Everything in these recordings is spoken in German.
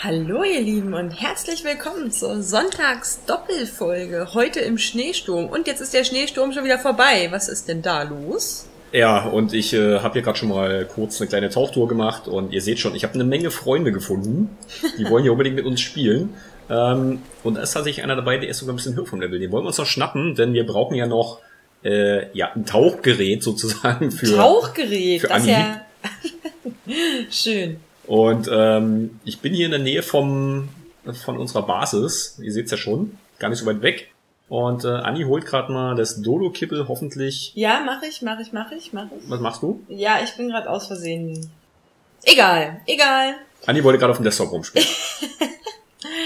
Hallo ihr Lieben und herzlich willkommen zur Sonntagsdoppelfolge, heute im Schneesturm. Und jetzt ist der Schneesturm schon wieder vorbei. Was ist denn da los? Ja, und ich habe hier gerade schon mal kurz eine kleine Tauchtour gemacht und ihr seht schon, ich habe eine Menge Freunde gefunden. Die wollen hier unbedingt mit uns spielen. Und da ist tatsächlich einer dabei, der ist sogar ein bisschen höher vom Level. Den wollen wir uns noch schnappen, denn wir brauchen ja noch ein Tauchgerät sozusagen. Tauchgerät? Für das ist ja schön. Und ich bin hier in der Nähe von unserer Basis, ihr seht es ja schon, gar nicht so weit weg. Und Anni holt gerade mal das Dodo-Kippel, hoffentlich... Ja, mach ich. Was machst du? Ja, ich bin gerade aus Versehen... Egal. Anni wollte gerade auf dem Desktop rumspielen.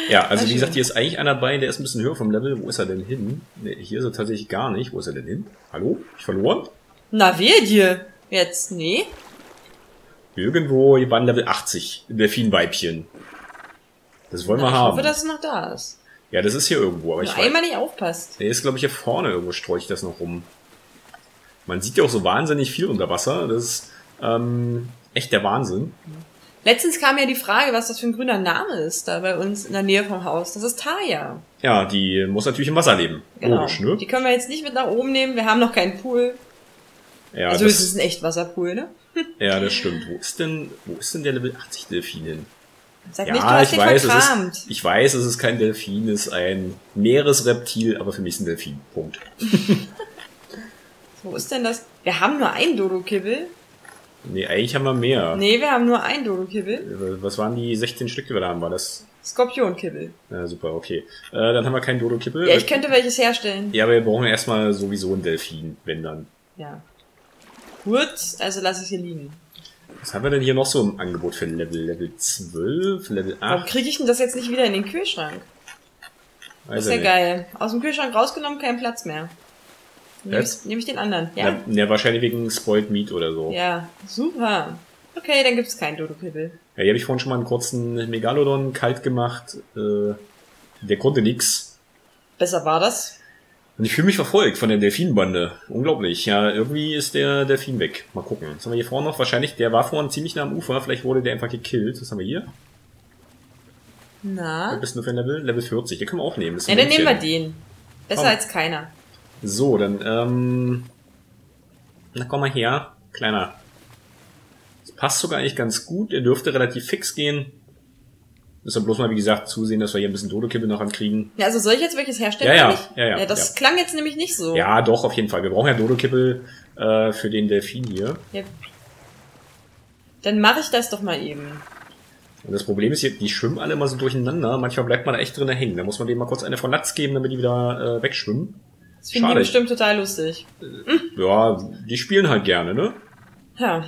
Ja, also wie gesagt, hier ist eigentlich einer dabei, der ist ein bisschen höher vom Level. Wo ist er denn hin? Nee, hier ist er tatsächlich gar nicht. Wo ist er denn hin? Hallo? Ich verloren? Na, wehe dir. Jetzt, nee. Irgendwo, hier waren Level 80, Delfinweibchen. Das wollen wir haben. Ich hoffe, dass es noch da ist. Ja, das ist hier irgendwo. Aber ich weiß, einmal nicht aufpasst. Der ist, glaube ich, hier vorne. Irgendwo streue ich das noch rum. Man sieht ja auch so wahnsinnig viel unter Wasser. Das ist echt der Wahnsinn. Letztens kam ja die Frage, was das für ein grüner Name ist, da bei uns in der Nähe vom Haus. Das ist Taya. Ja, die muss natürlich im Wasser leben. Genau. Logisch, ne? Die können wir jetzt nicht mit nach oben nehmen. Wir haben noch keinen Pool. Ja, also es ist ein Echtwasserpool, ne? Ja, das stimmt. Wo ist denn der Level 80 Delfin hin? Sag ja, nicht, du hast ich weiß, es ist kein Delfin, es ist ein Meeresreptil, aber für mich ist ein Delfin. Punkt. Wo ist denn das? Wir haben nur ein Dodo-Kibbel. Nee, eigentlich haben wir mehr. Nee, wir haben nur ein Dodo-Kibbel. Was waren die 16 Stück, die wir da haben? War das? Skorpion-Kibbel. Ja, super, okay. Dann haben wir kein Dodo-Kibbel. Ja, ich könnte welches herstellen. Ja, aber wir brauchen erstmal sowieso einen Delfin, wenn dann. Ja. Gut, also lass es hier liegen. Was haben wir denn hier noch so im Angebot für Level? Level 12, Level 8? Warum kriege ich denn das jetzt nicht wieder in den Kühlschrank? Das ist ja geil. Aus dem Kühlschrank rausgenommen, kein Platz mehr. Nehme ich den anderen, ja? Ja, wahrscheinlich wegen Spoiled Meat oder so. Ja, super. Okay, dann gibt es keinen Dodo-Kibbel. Ja, hier habe ich vorhin schon mal einen kurzen Megalodon kalt gemacht. Der konnte nix. Besser war das. Und ich fühle mich verfolgt von der Delfinbande. Unglaublich. Ja, irgendwie ist der Delfin weg. Mal gucken. Was haben wir hier vorne noch? Wahrscheinlich, der war vorne ziemlich nah am Ufer. Vielleicht wurde der einfach gekillt. Was haben wir hier? Na? Was bist du für ein Level? Level 40. Den können wir auch nehmen. Ja, dann nehmen wir den. Besser als keiner. So, dann, na, komm mal her. Kleiner. Das passt sogar eigentlich ganz gut. Er dürfte relativ fix gehen. Müssen wir bloß mal, wie gesagt, zusehen, dass wir hier ein bisschen Dodo-Kibbel noch ankriegen. Ja, also soll ich jetzt welches herstellen? Ja. Das klang jetzt nämlich nicht so. Ja, doch, auf jeden Fall. Wir brauchen ja Dodo-Kibbel für den Delfin hier. Ja. Dann mache ich das doch mal eben. Und das Problem ist hier, die schwimmen alle immer so durcheinander. Manchmal bleibt man da echt drin hängen. Da muss man denen mal kurz eine von Latz geben, damit die wieder wegschwimmen. Das finden die bestimmt total lustig. Ja, die spielen halt gerne, ne? Ja.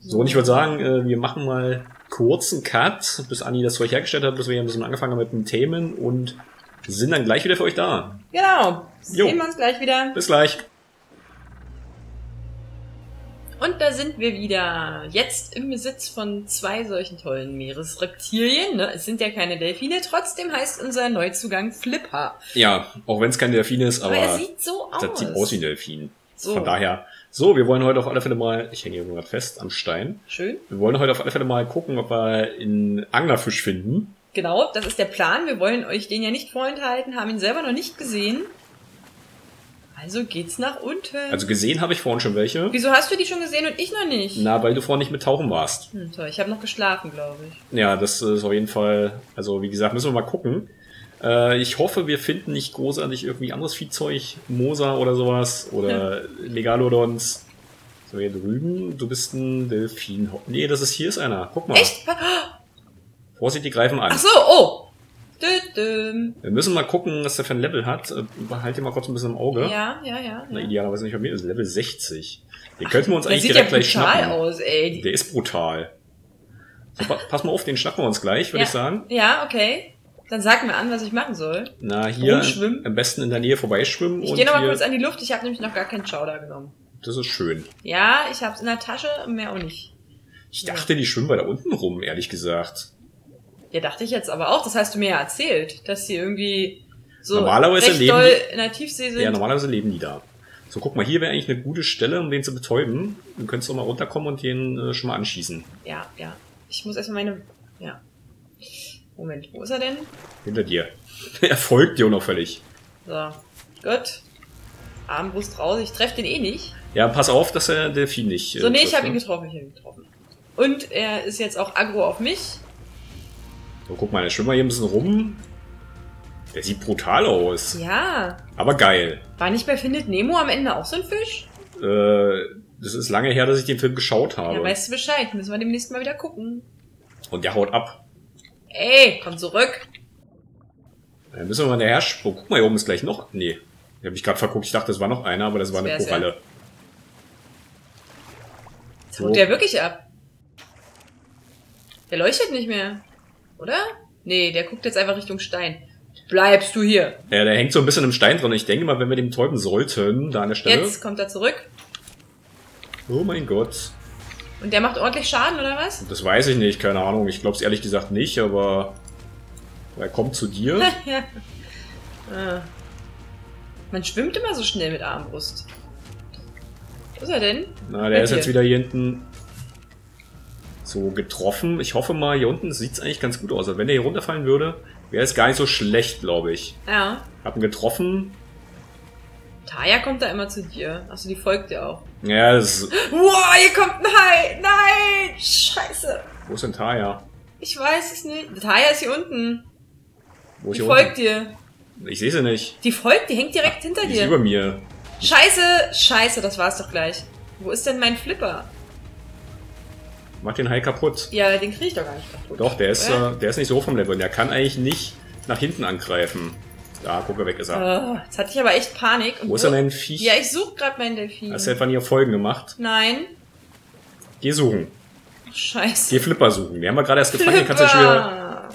So, und ich würde sagen, wir machen mal... kurzen Cut, bis Anni das Zeug hergestellt hat, bis wir hier ein bisschen angefangen haben mit den Themen und sind dann gleich wieder für euch da. Genau, sehen wir uns gleich wieder. Bis gleich. Und da sind wir wieder. Jetzt im Besitz von zwei solchen tollen Meeresreptilien. Ne? Es sind ja keine Delfine, trotzdem heißt unser Neuzugang Flipper. Ja, auch wenn es kein Delfin ist, aber er sieht so aus. Das sieht aus wie ein Delfin. So. Von daher... So, wir wollen heute auf alle Fälle mal... Ich hänge hier gerade fest am Stein. Schön. Wir wollen heute auf alle Fälle mal gucken, ob wir einen Anglerfisch finden. Genau, das ist der Plan. Wir wollen euch den ja nicht vorenthalten, haben ihn selber noch nicht gesehen. Also geht's nach unten. Also gesehen habe ich vorhin schon welche. Wieso hast du die schon gesehen und ich noch nicht? Na, weil du vorhin nicht mit Tauchen warst. Hm, toll, ich habe noch geschlafen, glaube ich. Ja, das ist auf jeden Fall... Also wie gesagt, müssen wir mal gucken. Ich hoffe, wir finden nicht großartig irgendwie anderes Viehzeug, Moser oder sowas, oder Megalodons. So, hier drüben, du bist ein Delfin. Nee, hier ist einer. Guck mal. Echt? Vorsicht, die greifen an. Ach so, oh. Wir müssen mal gucken, was der für ein Level hat. Behalt den mal kurz ein bisschen im Auge. Ja. Na, idealerweise nicht bei mir, das ist Level 60. Den könnten wir uns eigentlich direkt gleich schnappen. Der sieht ja brutal aus, ey. Der ist brutal. So, pass mal auf, den schnappen wir uns gleich, würde ich sagen. Ja, okay. Dann sag mir an, was ich machen soll. Na, hier am besten in der Nähe vorbeischwimmen. Ich gehe nochmal kurz an die Luft. Ich habe nämlich noch gar keinen Chowder genommen. Das ist schön. Ja, ich habe es in der Tasche, mehr auch nicht. Ich dachte, die schwimmen bei da unten rum, ehrlich gesagt. Ja, dachte ich jetzt aber auch. Das hast du mir ja erzählt, dass die irgendwie so recht doll in der Tiefsee sind. Ja, normalerweise leben die da. So, guck mal, hier wäre eigentlich eine gute Stelle, um den zu betäuben. Du könntest doch mal runterkommen und den schon mal anschießen. Ja. Ich muss erstmal meine... Ja. Moment, wo ist er denn? Hinter dir. Er folgt dir unauffällig. So, gut. Armbrust raus. Ich treffe den eh nicht. Ja, pass auf, dass er der Vieh nicht... So, nee, trifft, ich habe ihn getroffen. Und er ist jetzt auch aggro auf mich. So, guck mal, der schwimmt mal hier ein bisschen rum. Der sieht brutal aus. Ja. Aber geil. War nicht bei Findet Nemo am Ende auch so ein Fisch? Das ist lange her, dass ich den Film geschaut habe. Ja, weißt du Bescheid. Müssen wir demnächst mal wieder gucken. Und der haut ab. Ey, komm zurück. Dann müssen wir mal nachher springen. Guck mal, hier oben ist gleich noch... Nee, ich habe mich gerade verguckt. Ich dachte, das war noch einer, aber das war eine Koralle. Jetzt haut der wirklich ab. Der leuchtet nicht mehr. Oder? Nee, der guckt jetzt einfach Richtung Stein. Bleibst du hier? Ja, der hängt so ein bisschen im Stein drin. Ich denke mal, wenn wir dem täuben sollten, da an der Stelle... Jetzt kommt er zurück. Oh mein Gott. Und der macht ordentlich Schaden, oder was? Das weiß ich nicht, keine Ahnung. Ich glaube es ehrlich gesagt nicht, aber... Er kommt zu dir. Ja. Man schwimmt immer so schnell mit Armbrust. Wo ist er denn? Na, der ist jetzt wieder hier hinten... So getroffen. Ich hoffe mal, hier unten sieht es eigentlich ganz gut aus. Also wenn der hier runterfallen würde, wäre es gar nicht so schlecht, glaube ich. Ja. Hab ihn getroffen. Taya kommt da immer zu dir. Achso, die folgt dir auch. Ja, das ist... Wow, hier kommt ein Hai! Nein! Scheiße! Wo ist denn Taya? Ich weiß es nicht. Taya ist hier unten. Wo ist die folgt dir. Ich sehe sie nicht. Die folgt, die hängt direkt hinter dir. Die ist über mir. Scheiße! Scheiße, das war's doch gleich. Wo ist denn mein Flipper? Mach den Hai kaputt. Ja, den krieg ich doch gar nicht kaputt. Doch, der ist nicht so hoch vom Level. Der kann eigentlich nicht nach hinten angreifen. Da, guck mal, weg ist er. Jetzt hatte ich aber echt Panik. Und wo ist denn dein Viech? Ja, ich suche gerade meinen Delfin. Hast du etwa nie auf Folgen gemacht? Nein. Geh suchen. Scheiße. Geh Flipper suchen. Den haben wir gerade erst gefangen. Den kannst du ja schon wieder,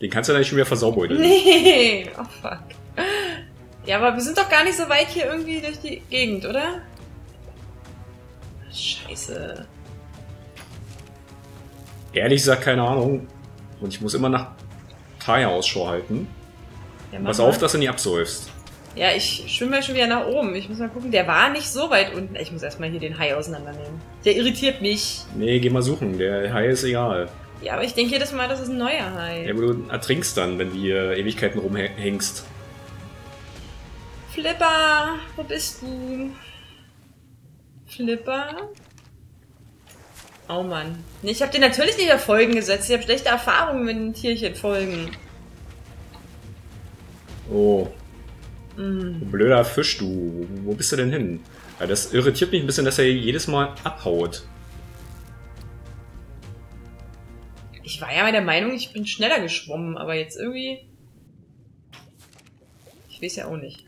den kannst du ja nicht schon wieder versaubeuteln. Nee. Oh, fuck. Ja, aber wir sind doch gar nicht so weit hier irgendwie durch die Gegend, oder? Scheiße. Ehrlich gesagt, keine Ahnung. Und ich muss immer nach Taya Ausschau halten. Ja, pass auf, dass du nie absäufst. Ja, ich schwimme ja schon wieder nach oben. Ich muss mal gucken. Der war nicht so weit unten. Ich muss erstmal hier den Hai auseinandernehmen. Der irritiert mich. Nee, geh mal suchen. Der Hai ist egal. Ja, aber ich denke jedes Mal, das ist ein neuer Hai. Ja, aber du ertrinkst dann, wenn du hier Ewigkeiten rumhängst. Flipper, wo bist du? Flipper? Oh Mann. Nee, ich habe dir natürlich nicht auf Folgen gesetzt. Ich habe schlechte Erfahrungen mit den Tierchen folgen. Oh. Mm. Du blöder Fisch, du. Wo bist du denn hin? Ja, das irritiert mich ein bisschen, dass er jedes Mal abhaut. Ich war ja mal der Meinung, ich bin schneller geschwommen, aber jetzt irgendwie... Ich weiß ja auch nicht.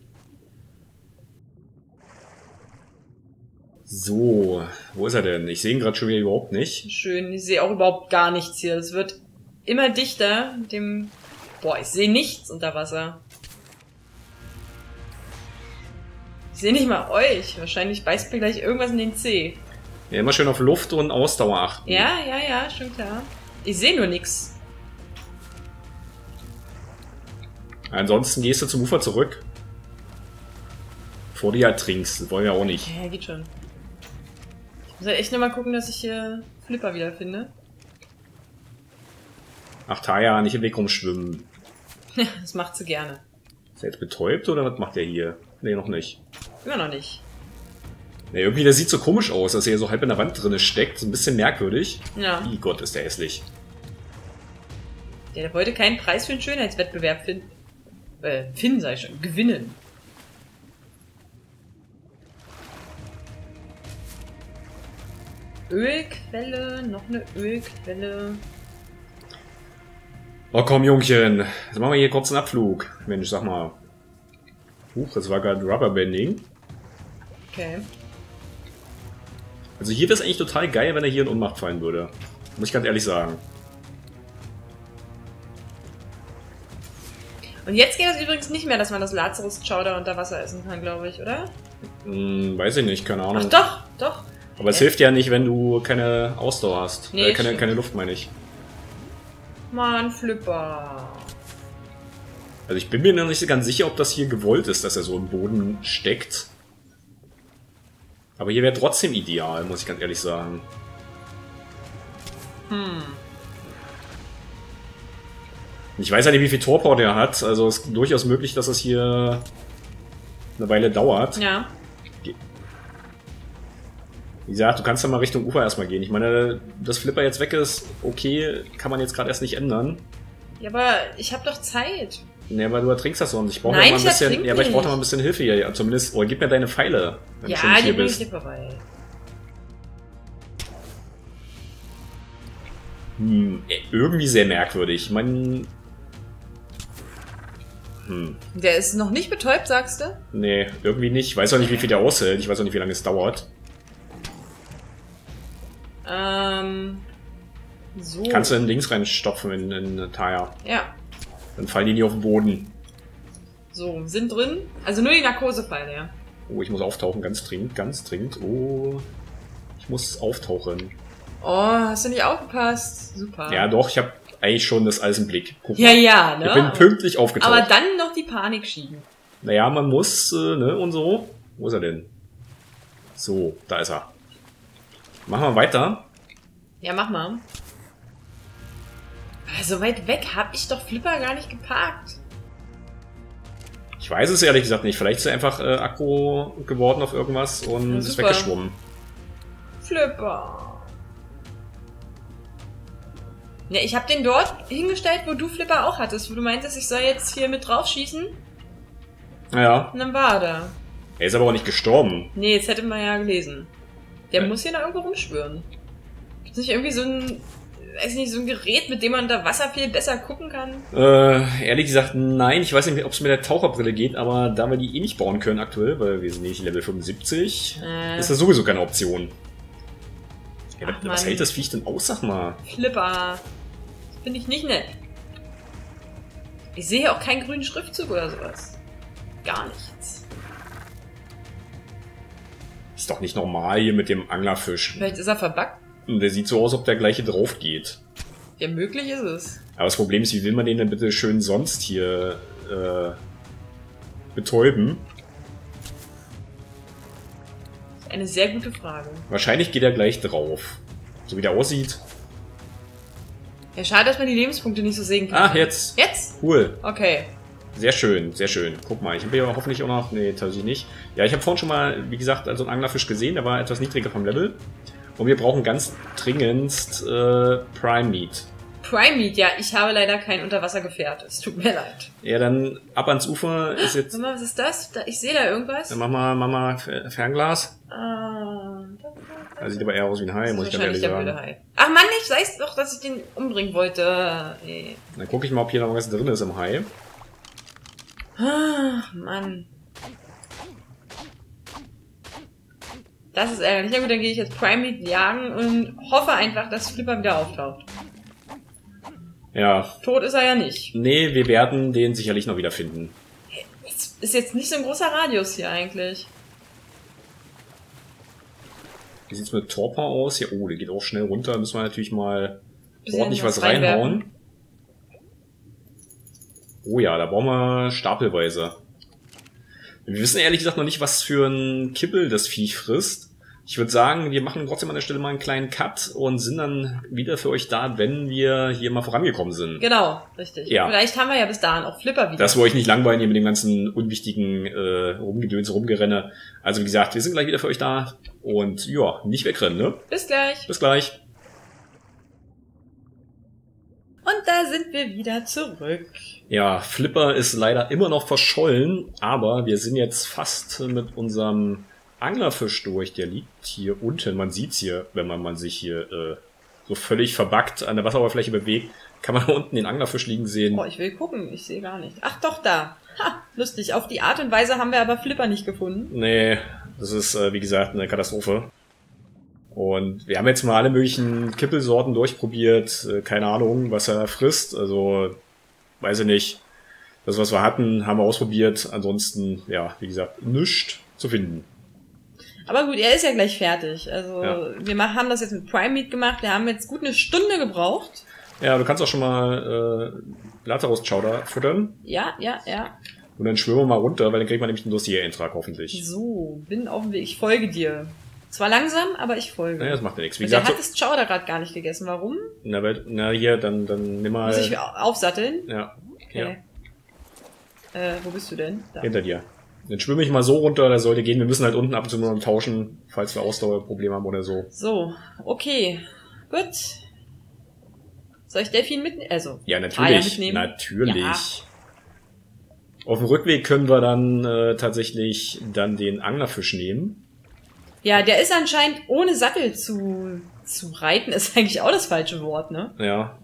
So, wo ist er denn? Ich sehe ihn gerade schon wieder überhaupt nicht. Schön, ich sehe auch überhaupt gar nichts hier. Es wird immer dichter mit dem... Boah, ich sehe nichts unter Wasser. Ich sehe nicht mal euch. Wahrscheinlich beißt mir gleich irgendwas in den Zeh. Ja, immer schön auf Luft und Ausdauer achten. Ja, ja, ja, schon klar. Ich sehe nur nichts. Ansonsten gehst du zum Ufer zurück. Bevor du ja trinkst. Das wollen wir auch nicht. Ja, geht schon. Ich muss echt nochmal gucken, dass ich hier Flipper wieder finde. Ach, Taya, nicht im Weg rumschwimmen. Ja, das macht sie gerne. Ist er jetzt betäubt oder was macht der hier? Nee, noch nicht. Immer noch nicht. Nee, irgendwie, der sieht so komisch aus, dass er hier so halb in der Wand drin steckt. So ein bisschen merkwürdig. Ja. Oh Gott, ist der hässlich. Der wollte keinen Preis für einen Schönheitswettbewerb finden. Sei schon. Gewinnen. Ölquelle, noch eine Ölquelle. Oh komm, Jungchen. Jetzt machen wir hier kurz einen Abflug. Mensch, sag mal. Huch, das war gerade Rubberbanding. Okay. Also hier wäre es eigentlich total geil, wenn er hier in Ohnmacht fallen würde. Muss ich ganz ehrlich sagen. Und jetzt geht das übrigens nicht mehr, dass man das Lazarus-Chowder unter Wasser essen kann, glaube ich, oder? Hm, weiß ich nicht, keine Ahnung. Ach doch, doch. Aber es hilft ja nicht, wenn du keine Ausdauer hast. Nee, keine Luft, meine ich. Mann, Flipper. Also ich bin mir noch nicht ganz sicher, ob das hier gewollt ist, dass er so im Boden steckt. Aber hier wäre trotzdem ideal, muss ich ganz ehrlich sagen. Hm. Ich weiß ja nicht, wie viel Torpor der hat. Also es ist durchaus möglich, dass es hier eine Weile dauert. Ja. Wie gesagt, du kannst ja mal Richtung Ufer erstmal gehen. Ich meine, dass Flipper jetzt weg ist, okay, kann man jetzt gerade erst nicht ändern. Ja, aber ich habe doch Zeit. Nee, aber du ertrinkst das sonst. Ich brauche ja mal ein bisschen. Ja, aber ich brauche mal ein bisschen Hilfe hier. Ja, zumindest. Oder gib mir deine Pfeile, wenn du schon hier bist. Ja, die bringe ich dir vorbei. Irgendwie sehr merkwürdig. Man. Der ist noch nicht betäubt, sagst du? Nee, irgendwie nicht. Ich weiß auch nicht, wie viel der aushält. Ich weiß auch nicht, wie lange es dauert. So. Kannst du in links reinstopfen in den Tire. Ja. Dann fallen die nicht auf den Boden. So, sind drin. Also nur die Narkosepfeile, ja. Oh, ich muss auftauchen, ganz dringend, ganz dringend. Oh, ich muss auftauchen. Oh, hast du nicht aufgepasst? Super. Ja, doch, ich habe eigentlich schon das alles im Blick. Guck mal. Ja, ja, ne? Ich bin pünktlich aufgetaucht. Aber dann noch die Panik schieben. Naja, man muss, ne, und so. Wo ist er denn? So, da ist er. Machen wir weiter. Ja, mach mal. So weit weg habe ich doch Flipper gar nicht geparkt. Ich weiß es ehrlich gesagt nicht. Vielleicht ist er einfach aggro geworden auf irgendwas und ja, ist weggeschwommen. Flipper. Ja, ich habe den dort hingestellt, wo du Flipper auch hattest. Wo du meintest, ich soll jetzt hier mit drauf schießen. Ja. Und dann war er da. Er ist aber auch nicht gestorben. Nee, jetzt hätte man ja gelesen. Der muss hier noch irgendwo rumschwirren. Gibt es nicht irgendwie so ein... Weiß nicht, so ein Gerät, mit dem man unter Wasser viel besser gucken kann? Ehrlich gesagt, nein. Ich weiß nicht, ob es mit der Taucherbrille geht, aber da wir die eh nicht bauen können aktuell, weil wir sind nicht Level 75, ist das sowieso keine Option. Ja, ach, was hält das Viech denn aus, sag mal? Flipper. Das finde ich nicht nett. Ich sehe hier auch keinen grünen Schriftzug oder sowas. Gar nichts. Ist doch nicht normal hier mit dem Anglerfisch. Vielleicht ist er verbuggt. Und der sieht so aus, ob der gleiche drauf geht. Ja, möglich ist es. Aber das Problem ist, wie will man den denn bitte schön sonst hier betäuben? Das ist eine sehr gute Frage. Wahrscheinlich geht er gleich drauf. So wie der aussieht. Ja, schade, dass man die Lebenspunkte nicht so sehen kann. Ah, jetzt. Jetzt? Cool. Okay. Sehr schön, sehr schön. Guck mal, ich habe hier hoffentlich auch noch... Nee, tatsächlich nicht. Ja, ich habe vorhin schon mal, wie gesagt, so einen Anglerfisch gesehen. Der war etwas niedriger vom Level. Und wir brauchen ganz dringendst Prime Meat. Prime Meat, ja. Ich habe leider kein Unterwassergefährt. Es tut mir leid. Ja, dann ab ans Ufer ist jetzt... Mama, was ist das? Ich sehe da irgendwas. Dann mach mal Fernglas. Ah, da sieht aber eher aus wie ein Hai, muss ich ganz ehrlich sagen. Ach Mann, ich weiß doch, dass ich den umbringen wollte. Nee. Dann gucke ich mal, ob hier noch was drin ist im Hai. Ach, Mann. Das ist ärgerlich. Ja gut, dann gehe ich jetzt Prime Meat jagen und hoffe einfach, dass Flipper wieder auftaucht. Ja. Tot ist er ja nicht. Nee, wir werden den sicherlich noch wieder finden. Das ist jetzt nicht so ein großer Radius hier eigentlich. Wie sieht's mit Torpor aus? Ja, oh, der geht auch schnell runter. Müssen wir natürlich mal ordentlich was reinhauen. Oh ja, da brauchen wir stapelweise. Wir wissen ehrlich gesagt noch nicht, was für ein Kibbel das Viech frisst. Ich würde sagen, wir machen trotzdem an der Stelle mal einen kleinen Cut und sind dann wieder für euch da, wenn wir hier mal vorangekommen sind. Genau, richtig. Ja. Vielleicht haben wir ja bis dahin auch Flipper wieder. Das wollte ich nicht langweilen hier mit dem ganzen unwichtigen Rumgedöns, Rumgerenne. Also wie gesagt, wir sind gleich wieder für euch da und ja, nicht wegrennen, ne? Bis gleich. Bis gleich. Und da sind wir wieder zurück. Ja, Flipper ist leider immer noch verschollen, aber wir sind jetzt fast mit unserem Anglerfisch durch. Der liegt hier unten. Man sieht's hier, wenn man sich hier so völlig verbuggt an der Wasseroberfläche bewegt, kann man da unten den Anglerfisch liegen sehen. Oh, ich will gucken. Ich sehe gar nicht. Ach doch, da. Ha, lustig. Auf die Art und Weise haben wir aber Flipper nicht gefunden. Nee, das ist, wie gesagt, eine Katastrophe. Und wir haben jetzt mal alle möglichen Kippelsorten durchprobiert. Keine Ahnung, was er frisst. Also, weiß ich nicht. Das, was wir hatten, haben wir ausprobiert. Ansonsten, ja, wie gesagt, nichts zu finden. Aber gut, er ist ja gleich fertig. Also, ja. Wir haben das jetzt mit Prime Meat gemacht. Wir haben jetzt gut eine Stunde gebraucht. Ja, du kannst auch schon mal Lazarus-Chowder füttern. Ja, ja, ja. Und dann schwimmen wir mal runter, weil dann kriegt man nämlich einen Dossier-Eintrag hoffentlich. So, bin auf dem Weg. Ich folge dir. Zwar langsam, aber ich folge. Naja, das macht ja nichts. Wie gesagt, der hat das Chowder gerade gar nicht gegessen. Warum? Na, weil, na hier, dann nimm mal... Muss ich aufsatteln? Ja. Okay. Ja. Wo bist du denn? Da. Hinter dir. Dann schwimme ich mal so runter, das sollte gehen. Wir müssen halt unten ab und zu mal tauschen, falls wir Ausdauerprobleme haben oder so. So, okay. Gut. Soll ich Delfin mitnehmen? Also, ja, natürlich. Natürlich. Ja. Auf dem Rückweg können wir dann tatsächlich dann den Anglerfisch nehmen. Ja, der ist anscheinend ohne Sattel zu reiten, ist eigentlich auch das falsche Wort, ne? Ja.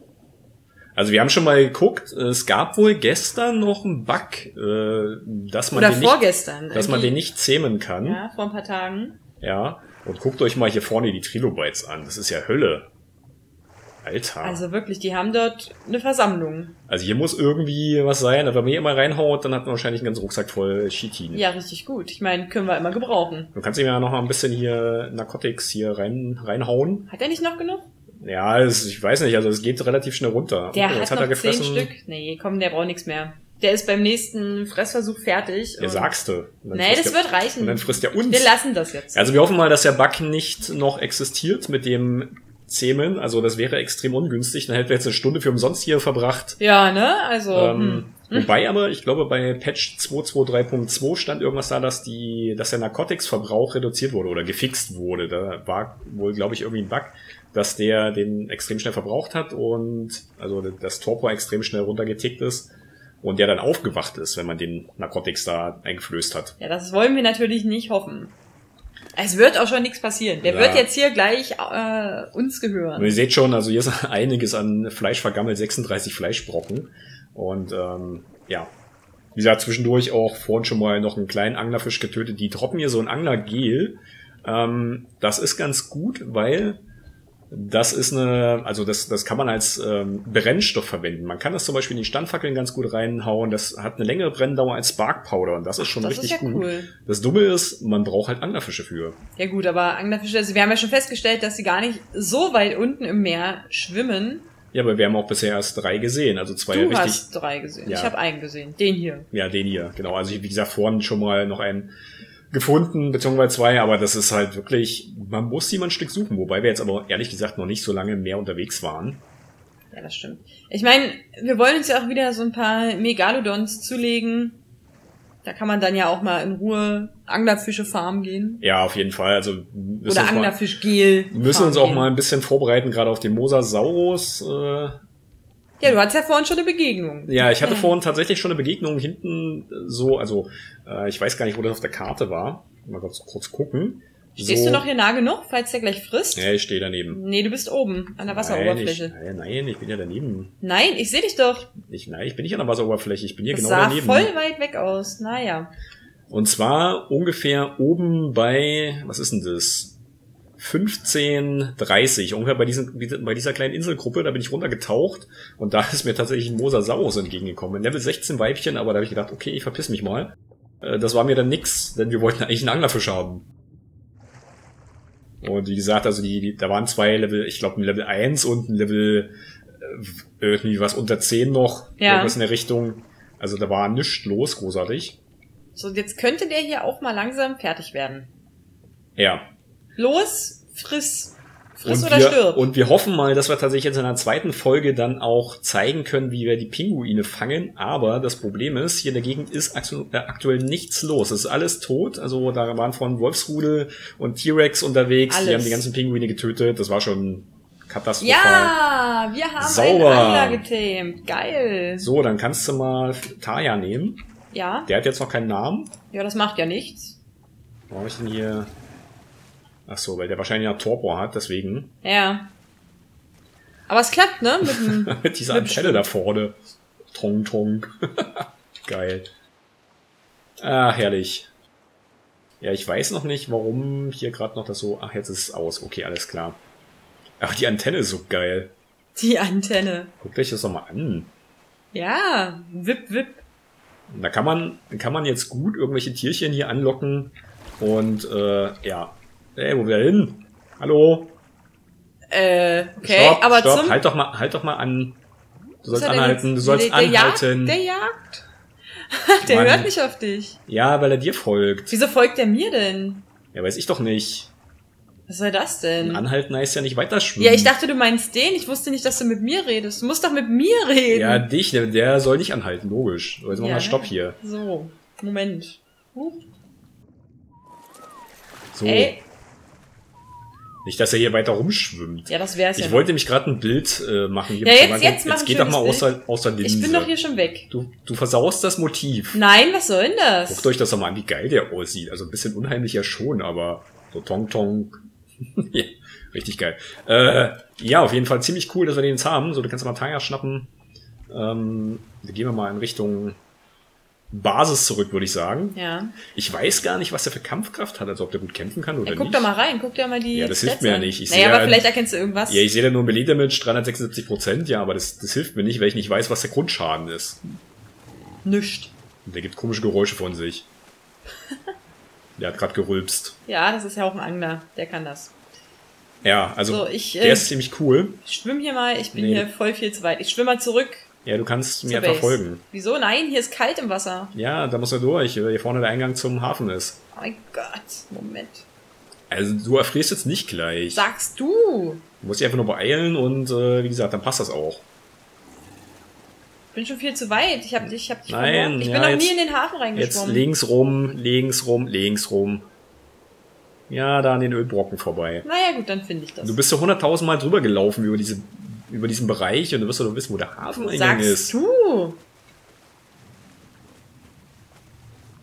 Also wir haben schon mal geguckt, es gab wohl gestern noch einen Bug, dass man, den nicht zähmen kann. Ja, vor ein paar Tagen. Ja, und guckt euch mal hier vorne die Trilobites an, das ist ja Hölle. Alter. Also wirklich, die haben dort eine Versammlung. Also hier muss irgendwie was sein, aber wenn man hier immer reinhaut, dann hat man wahrscheinlich einen ganzen Rucksack voll Chitin. Ja, richtig gut. Ich meine, können wir immer gebrauchen. Du kannst ihm ja noch mal ein bisschen hier Narcotics hier reinhauen. Hat er nicht noch genug? Ja, ich weiß nicht, also es geht relativ schnell runter. Der hat noch 10 Stück. Nee, komm, der braucht nichts mehr. Der ist beim nächsten Fressversuch fertig. Ja, sagst du. Nee, das wird reichen. Und dann frisst er uns. Wir lassen das jetzt. Also wir hoffen mal, dass der Bug nicht noch existiert mit dem... Zähmen, also das wäre extrem ungünstig, dann hätten wir jetzt eine Stunde für umsonst hier verbracht. Ja, ne? Also. Wobei aber, ich glaube, bei Patch 223.2 stand irgendwas da, dass der Narcotics-Verbrauch reduziert wurde oder gefixt wurde. Da war wohl, glaube ich, irgendwie ein Bug, dass der den extrem schnell verbraucht hat und also das Torpor extrem schnell runtergetickt ist und der dann aufgewacht ist, wenn man den Narcotics da eingeflößt hat. Ja, das wollen wir natürlich nicht hoffen. Es wird auch schon nichts passieren. Der wird jetzt hier gleich uns gehören. Und ihr seht schon, also hier ist einiges an Fleisch vergammelt, 36 Fleischbrocken. Und ja, wie gesagt, zwischendurch auch vorhin schon mal noch einen kleinen Anglerfisch getötet. Die droppen hier so ein Anglergel. Das ist ganz gut, weil das ist eine, also das kann man als Brennstoff verwenden. Man kann das zum Beispiel in die Standfackeln ganz gut reinhauen. Das hat eine längere Brenndauer als Sparkpowder und das ist schon richtig gut. Cool. Das Dumme ist, man braucht halt Anglerfische für. Ja gut, aber Anglerfische, also wir haben ja schon festgestellt, dass sie gar nicht so weit unten im Meer schwimmen. Ja, aber wir haben auch bisher erst 3 gesehen, also 2 richtig. Du hast 3 gesehen, ja. Ich habe einen gesehen, den hier. Ja, den hier, genau. Also wie gesagt, vorhin schon mal noch einen gefunden, beziehungsweise 2, aber das ist halt wirklich, man muss sie mal ein Stück suchen, wobei wir jetzt aber ehrlich gesagt noch nicht so lange mehr unterwegs waren. Ja, das stimmt. Ich meine, wir wollen uns ja auch wieder so ein paar Megalodons zulegen. Da kann man dann ja auch mal in Ruhe Anglerfische farmen gehen. Ja, auf jeden Fall. Also müssen oder Anglerfischgel. Wir müssen uns auch mal ein bisschen vorbereiten, gerade auf den Mosasaurus. Ja, du hattest ja vorhin schon eine Begegnung. Ja, ich hatte vorhin tatsächlich schon eine Begegnung hinten so, also ich weiß gar nicht, wo das auf der Karte war. Mal kurz gucken. Stehst du noch hier nah genug, falls der gleich frisst? Ja, ich stehe daneben. Nee, du bist oben, an der Wasseroberfläche. Nein, ich bin ja daneben. Nein, ich sehe dich doch. Nein, ich bin nicht an der Wasseroberfläche, ich bin hier das genau daneben. Das sah voll weit weg aus, naja. Und zwar ungefähr oben bei, was ist denn das? 15:30, ungefähr bei dieser kleinen Inselgruppe, da bin ich runtergetaucht und da ist mir tatsächlich ein Mosasaurus entgegengekommen. Ein Level 16 Weibchen, aber da habe ich gedacht, okay, ich verpiss mich mal. Das war mir dann nix, denn wir wollten eigentlich einen Anglerfisch haben. Und wie gesagt, also da waren 2 Level, ich glaube ein Level 1 und ein Level irgendwie was unter 10 noch, ja. Irgendwas in der Richtung. Also da war nichts los, großartig. So, jetzt könnte der hier auch mal langsam fertig werden. Ja. Los, friss oder stirb. Und wir hoffen mal, dass wir tatsächlich jetzt in einer zweiten Folge dann auch zeigen können, wie wir die Pinguine fangen. Aber das Problem ist, hier in der Gegend ist aktuell nichts los. Es ist alles tot. Also da waren vorhin Wolfsrudel und T-Rex unterwegs. Alles. Die haben die ganzen Pinguine getötet. Das war schon katastrophal. Ja, wir haben sauber einen Angler getamed. Geil. So, dann kannst du mal Taya nehmen. Ja. Der hat jetzt noch keinen Namen. Ja, das macht ja nichts. Warum habe ich denn hier... Ach so, weil der wahrscheinlich einen Torpor hat, deswegen. Ja. Aber es klappt, ne? Mit dieser Antenne da vorne. Tong, tong. Geil. Ah, herrlich. Ja, ich weiß noch nicht, warum hier gerade noch das so... Ach, jetzt ist es aus. Okay, alles klar. Ach, die Antenne ist so geil. Die Antenne. Guckt euch das doch mal an. Ja, wip, wip. Da kann man jetzt gut irgendwelche Tierchen hier anlocken. Und, ja... Ey, wo wir hin? Hallo? Okay, stopp, aber stopp. Halt doch mal an. Du sollst anhalten, du sollst anhalten. Der jagt. Der Mann. Hört nicht auf dich. Ja, weil er dir folgt. Wieso folgt er mir denn? Ja, weiß ich doch nicht. Was soll das denn? Anhalten heißt ja nicht weiterschwimmen. Ja, ich dachte, du meinst den. Ich wusste nicht, dass du mit mir redest. Du musst doch mit mir reden. Ja, dich. Der soll nicht anhalten, logisch. Also mach mal Stopp hier. So, Moment. So. Ey. Nicht, dass er hier weiter rumschwimmt. Ja, das wär's ja. Ich wollte nämlich gerade ein Bild machen. Hier ja, jetzt geht doch mal außer Linse. Ich bin doch hier schon weg. Du versaust das Motiv. Nein, was soll denn das? Guckt euch das doch mal an, wie geil der aussieht. Also ein bisschen unheimlich ja schon, aber so Tong-Tong. Ja, richtig geil. Ja, auf jeden Fall ziemlich cool, dass wir den jetzt haben. So, du kannst mal Tiger schnappen. Wir gehen mal in Richtung Basis zurück, würde ich sagen. Ja. Ich weiß gar nicht, was der für Kampfkraft hat, also ob der gut kämpfen kann oder nicht. Guck doch mal rein, guck dir mal die. Ja, das Stats hilft mir ja nicht. Ich aber vielleicht erkennst du irgendwas. Ja, ich sehe da nur Melee Damage, 376%, ja, aber das hilft mir nicht, weil ich nicht weiß, was der Grundschaden ist. Nüscht. Der gibt komische Geräusche von sich. Der hat gerade gerülpst. Ja, das ist ja auch ein Angler. Der kann das. Ja, also so, der ist ziemlich cool. Ich schwimme hier mal. Ich bin hier voll viel zu weit. Ich schwimme mal zurück. Ja, du kannst mir einfach folgen. Wieso? Nein, hier ist kalt im Wasser. Ja, da muss er durch, weil hier vorne der Eingang zum Hafen ist. Oh mein Gott, Moment. Also du erfrierst jetzt nicht gleich. Sagst du. Du musst dich einfach nur beeilen und wie gesagt, dann passt das auch. Ich bin schon viel zu weit. Ich hab dich verloren. Ich bin noch nie in den Hafen reingeschwommen. Jetzt links rum. Ja, da an den Ölbrocken vorbei. Naja, gut, dann finde ich das. Du bist ja 100.000 Mal drüber gelaufen über diesen Bereich und du wirst doch wissen, wo der Hafeneingang ist. Sagst du?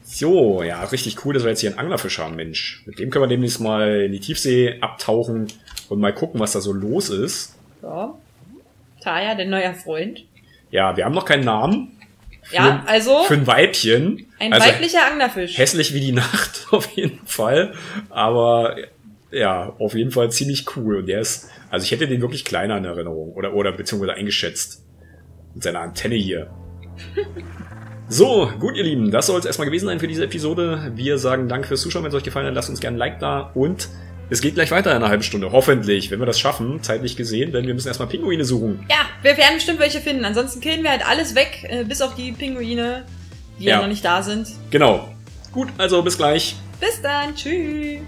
So, ja, richtig cool, dass wir jetzt hier einen Anglerfisch haben, Mensch. Mit dem können wir demnächst mal in die Tiefsee abtauchen und mal gucken, was da so los ist. So. Taya, dein neuer Freund. Ja, wir haben noch keinen Namen. Ja, also. Für ein Weibchen. Ein weiblicher Anglerfisch. Hässlich wie die Nacht, auf jeden Fall. Aber ja, auf jeden Fall ziemlich cool. Und der ist. Also ich hätte den wirklich kleiner in Erinnerung. Oder beziehungsweise eingeschätzt. Mit seiner Antenne hier. So, gut, ihr Lieben. Das soll es erstmal gewesen sein für diese Episode. Wir sagen Dank fürs Zuschauen. Wenn es euch gefallen hat, lasst uns gerne ein Like da. Und es geht gleich weiter in einer halben Stunde. Hoffentlich, wenn wir das schaffen. Zeitlich gesehen, denn wir müssen erstmal Pinguine suchen. Ja, wir werden bestimmt welche finden. Ansonsten killen wir halt alles weg, bis auf die Pinguine, die ja noch nicht da sind. Genau. Gut, also bis gleich. Bis dann. Tschüss.